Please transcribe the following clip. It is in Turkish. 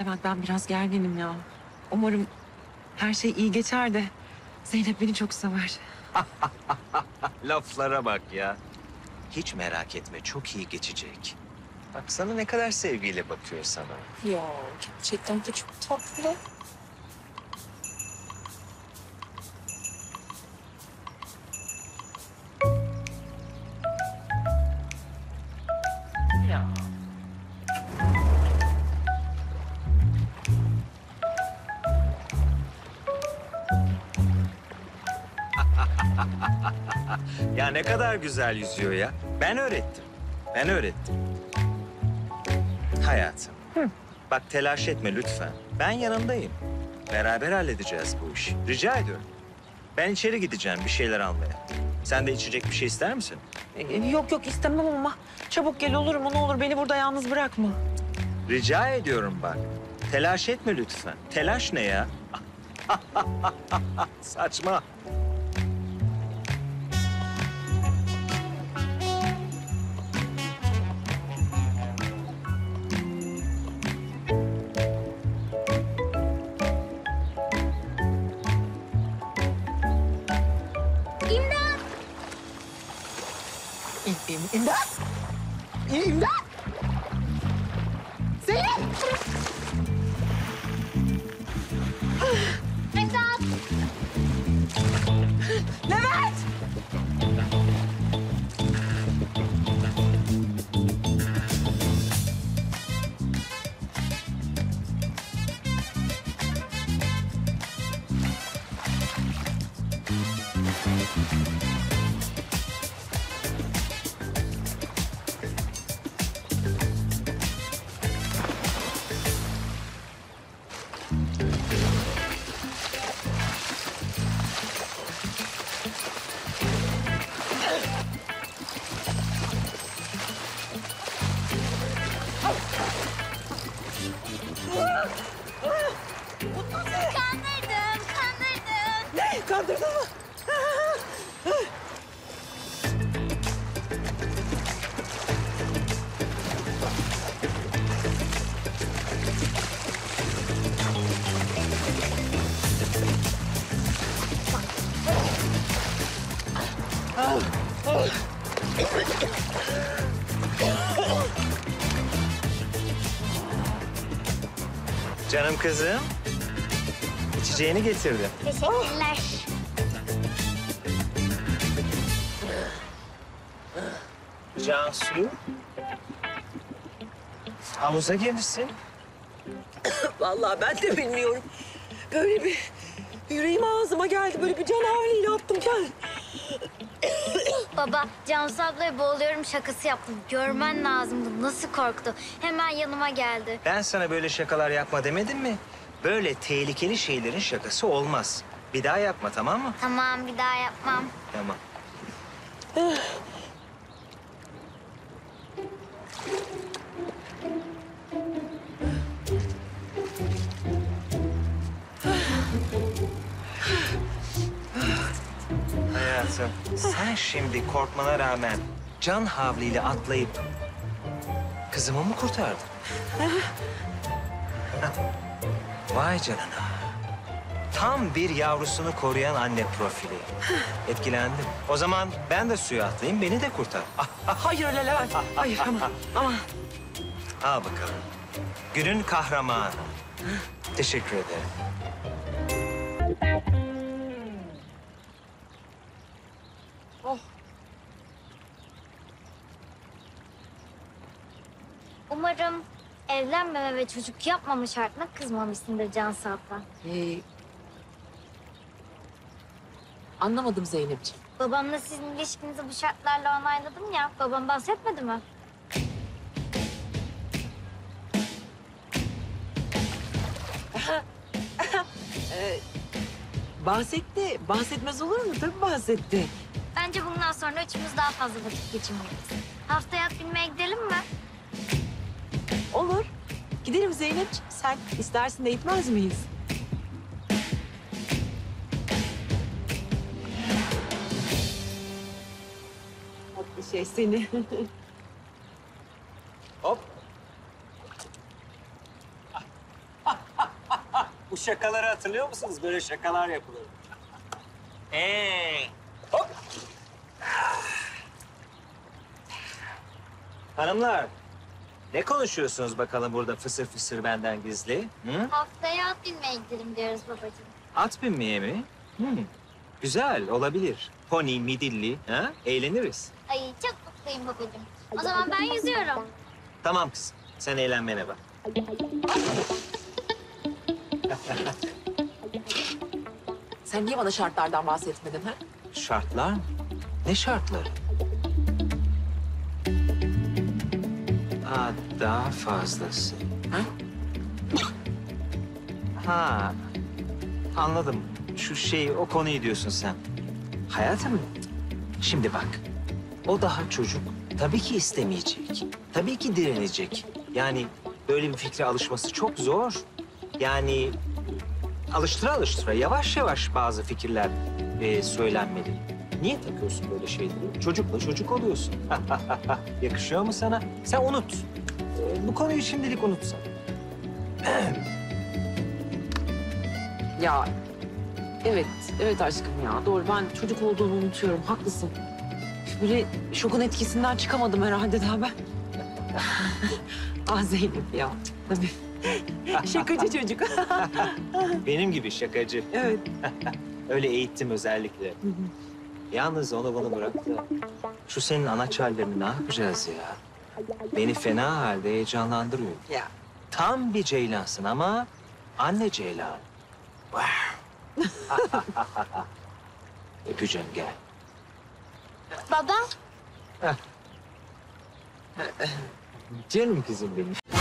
Levent, ben biraz gerginim ya. Umarım her şey iyi geçer de Zeynep beni çok sever. Laflara bak ya. Hiç merak etme, çok iyi geçecek. Baksana ne kadar sevgiyle bakıyor sana. Ya gerçekten de çok tatlı. Ya ne kadar güzel yüzüyor ya. Ben öğrettim. Hayatım. Hı. Bak telaş etme lütfen. Ben yanındayım. Beraber halledeceğiz bu işi. Rica ediyorum. Ben içeri gideceğim bir şeyler almaya. Sen de içecek bir şey ister misin? Yok istemem ama çabuk gel olur mu? Ne olur beni burada yalnız bırakma. Rica ediyorum bak. Telaş etme lütfen. Telaş ne ya? Saçma. İmdat! Zeynep! Can Saat! Levent! Kandırdım. Ne? Kandırdın mı? Canım kızım, içeceğini getirdim. Teşekkürler. Cansu, havuza girmişsin. Vallahi ben de bilmiyorum. Böyle bir yüreğim ağzıma geldi, böyle bir canavarıyla yaptım gel. Baba, Cansu ablayı boğuluyorum şakası yaptım. Görmen lazımdı, nasıl korktu. Hemen yanıma geldi. Ben sana böyle şakalar yapma demedim mi? Böyle tehlikeli şeylerin şakası olmaz. Bir daha yapma, tamam mı? Tamam, bir daha yapmam. Tamam. Sen şimdi korkmana rağmen can havliyle atlayıp kızımı mı kurtardın? Vay canına. Tam bir yavrusunu koruyan anne profili. Etkilendim. O zaman ben de suya atlayayım, beni de kurtar. Hayır öyle Levent. Hayır ama. Al bakalım. Günün kahramanı. Teşekkür ederim. Oh. Umarım evlenmeme ve çocuk yapmama şartına kızmamışsındır Can Saat'la. Anlamadım Zeynepciğim. Babamla sizin ilişkinizi bu şartlarla onayladım ya. Babam bahsetmedi mi? Bahsetti. Bahsetmez olur mu? Tabii bahsetti. Bence bundan sonra üçümüz daha fazla vakit geçirmeliyiz. Haftaya at binmeye gidelim mi? Olur. Gidelim Zeynepciğim. Sen istersin de gitmez miyiz? Tatlı şey seni. Hop. şakaları hatırlıyor musunuz? Böyle şakalar yapılır. Hop! Hanımlar, ne konuşuyorsunuz bakalım burada fısır fısır benden gizli? Hı? Haftaya at binmeye gidelim diyoruz babacığım. At binmeye mi? Hı. Güzel, olabilir. Pony, midilli, ha? Eğleniriz. Ay çok mutluyum babacığım. O zaman ben yüzüyorum. Tamam kızım, sen eğlenmene bak. Sen niye bana şartlardan bahsetmedin ha? Şartlar mı? Ne şartları? Aa, daha fazlası. Ha? Ha, anladım. Şu şeyi, o konuyu diyorsun sen. Hayatım, şimdi bak. O daha çocuk. Tabii ki istemeyecek. Tabii ki direnecek. Yani böyle bir fikre alışması çok zor. Yani alıştıra alıştıra, yavaş yavaş bazı fikirler söylenmeli. Niye takıyorsun böyle şeyleri? Çocukla çocuk oluyorsun. Yakışıyor mu sana? Sen unut. Bu konuyu şimdilik unutsan. Ya evet, evet aşkım ya. Doğru, ben çocuk olduğunu unutuyorum. Haklısın. Böyle şokun etkisinden çıkamadım herhalde daha ben. Ah Zeynep ya, tabii. Şakacı çocuk. Benim gibi şakacı. Evet. Öyle eğittim özellikle. Yalnız onu bana bıraktı. Şu senin anaç hallerini ne yapacağız ya? Beni fena halde heyecanlandırıyor. Ya. Tam bir ceylansın ama anne ceylan. Öpeceğim, gel. Baba. Canım kızım benim.